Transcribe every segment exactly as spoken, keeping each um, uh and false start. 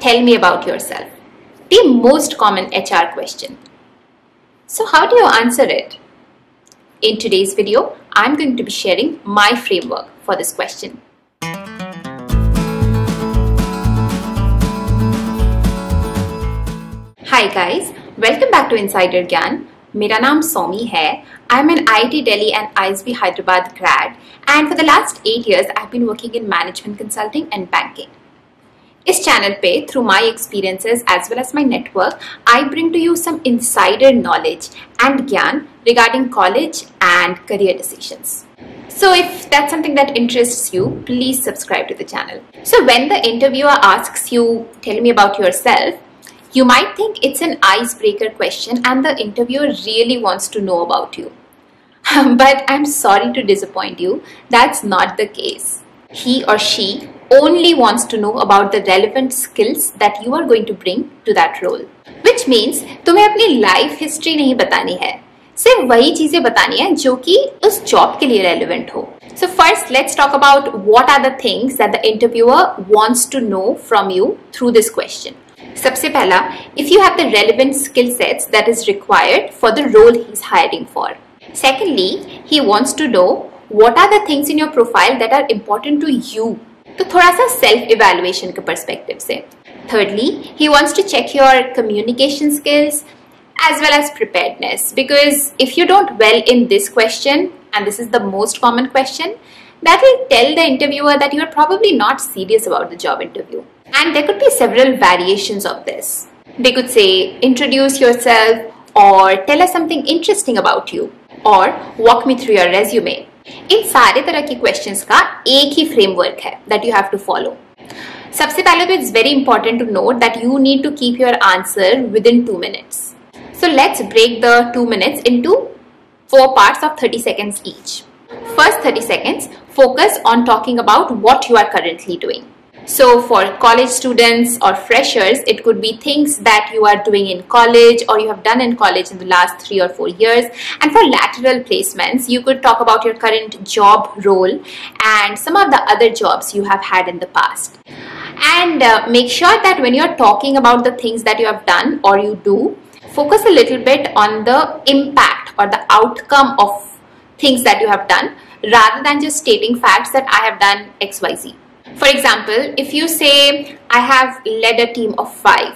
tell me about yourself. The most common H R question. So how do you answer it? In today's video, I'm going to be sharing my framework for this question. Hi guys, welcome back to Insider Gyan. Mera naam Somi hai. I'm an I I T Delhi and I S B Hyderabad grad, and for the last eight years I've been working in management consulting and banking. Is channel pe, through my experiences as well as my network, I bring to you some insider knowledge and gyan regarding college and career decisions. So if that's something that interests you, please subscribe to the channel. So when the interviewer asks you, tell me about yourself, you might think it's an icebreaker question and the interviewer really wants to know about you. But I'm sorry to disappoint you, that's not the case. He or she only wants to know about the relevant skills that you are going to bring to that role. Which means, तुम्हें अपनी life history नहीं बतानी है, सिर्फ वही चीजें बतानी है जो कि उस job के लिए relevant हो. So first, let's talk about what are the things that the interviewer wants to know from you through this question. सबसे पहला, if you have the relevant skill sets that is required for the role he's hiring for. Secondly, he wants to know what are the things in your profile that are important to you. तो थोड़ा सा self evaluation के perspective से. Thirdly, he wants to check your communication skills as well as preparedness, because if you don't well in this question, and this is the most common question, that will tell the interviewer that you are probably not serious about the job interview. And there could be several variations of this. They could say, introduce yourself, or tell us something interesting about you, or walk me through your resume. इन सारे तरह की questions का एक ही framework है that you have to follow. सबसे पहले तो it's very important to note that you need to keep your answer within two minutes. So let's break the two minutes into four parts of thirty seconds each. First thirty seconds, focus on talking about what you are currently doing. So for college students or freshers, it could be things that you are doing in college or you have done in college in the last three or four years. And for lateral placements, you could talk about your current job role and some of the other jobs you have had in the past. And uh, make sure that when you're talking about the things that you have done or you do, focus a little bit on the impact or the outcome of things that you have done rather than just stating facts that I have done X Y Z. For example, if you say, I have led a team of five,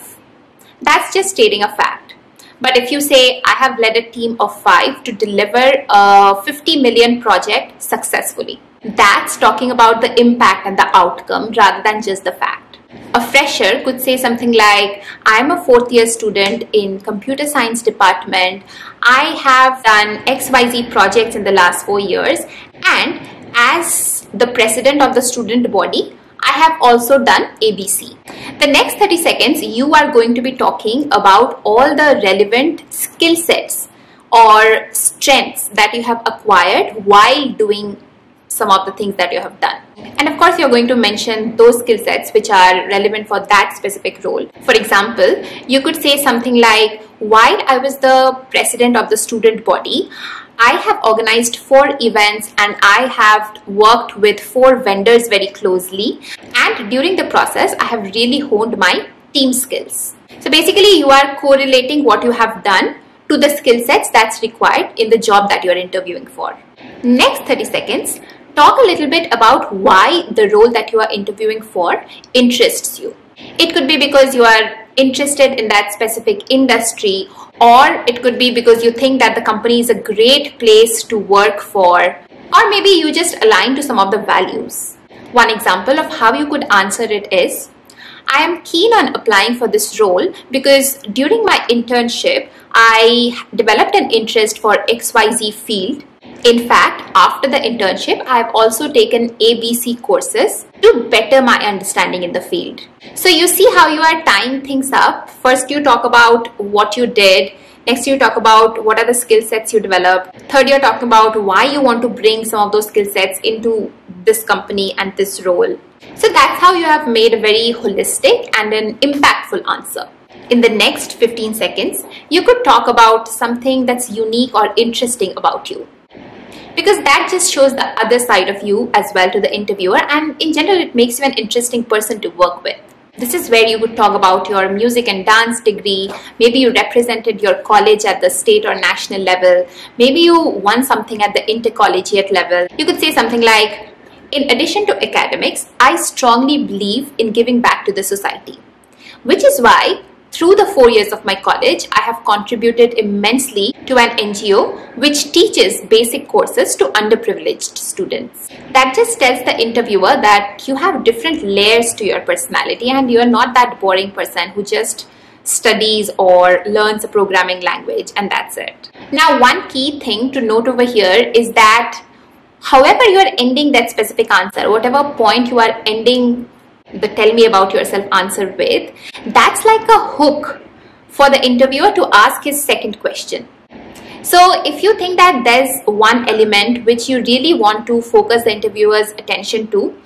that's just stating a fact. But if you say, I have led a team of five to deliver a fifty million project successfully, that's talking about the impact and the outcome rather than just the fact. A fresher could say something like, I'm a fourth year student in computer science department. I have done X Y Z projects in the last four years and as the president of the student body, I have also done A B C. The next thirty seconds, you are going to be talking about all the relevant skill sets or strengths that you have acquired while doing some of the things that you have done. And of course, you're going to mention those skill sets which are relevant for that specific role. For example, you could say something like, while I was the president of the student body, I have organized four events and I have worked with four vendors very closely, and during the process I have really honed my team skills. So basically you are correlating what you have done to the skill sets that's required in the job that you are interviewing for. Next thirty seconds, talk a little bit about why the role that you are interviewing for interests you. It could be because you are interested in that specific industry, or it could be because you think that the company is a great place to work for, or maybe you just align to some of the values. One example of how you could answer it is, I am keen on applying for this role because during my internship, I developed an interest for X Y Z field. In fact, after the internship, I have also taken A B C courses to better my understanding in the field. So you see how you are tying things up. First, you talk about what you did. Next, you talk about what are the skill sets you developed. Third, you're talking about why you want to bring some of those skill sets into this company and this role. So that's how you have made a very holistic and an impactful answer. In the next fifteen seconds, you could talk about something that's unique or interesting about you, because that just shows the other side of you as well to the interviewer, and in general it makes you an interesting person to work with. This is where you would talk about your music and dance degree. Maybe you represented your college at the state or national level. Maybe you won something at the intercollegiate level. You could say something like, in addition to academics, I strongly believe in giving back to the society, which is why through the four years of my college, I have contributed immensely to an N G O which teaches basic courses to underprivileged students. That just tells the interviewer that you have different layers to your personality and you're not that boring person who just studies or learns a programming language and that's it. Now, one key thing to note over here is that however you are ending that specific answer, whatever point you are ending the tell me about yourself answer with, that's like a hook for the interviewer to ask his second question. So if you think that there's one element which you really want to focus the interviewer's attention to,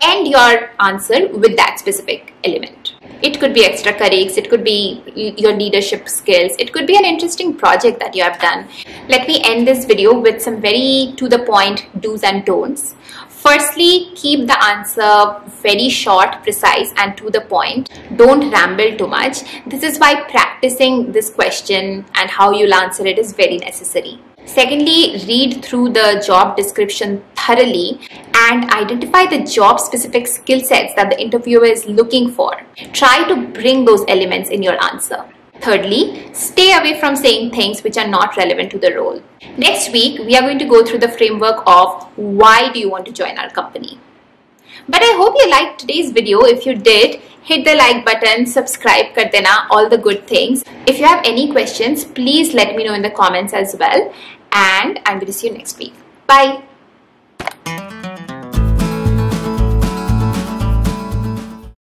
end your answer with that specific element. It could be extra curriculums, it could be your leadership skills, it could be an interesting project that you have done. Let me end this video with some very to the point do's and don'ts. Firstly, keep the answer very short, precise and to the point. Don't ramble too much. This is why practicing this question and how you'll answer it is very necessary. Secondly, read through the job description thoroughly and identify the job-specific skill sets that the interviewer is looking for. Try to bring those elements in your answer. Thirdly, stay away from saying things which are not relevant to the role. Next week, we are going to go through the framework of why do you want to join our company. But I hope you liked today's video. If you did, hit the like button, subscribe kar dena, all the good things. If you have any questions, please let me know in the comments as well. And I'm going to see you next week. Bye.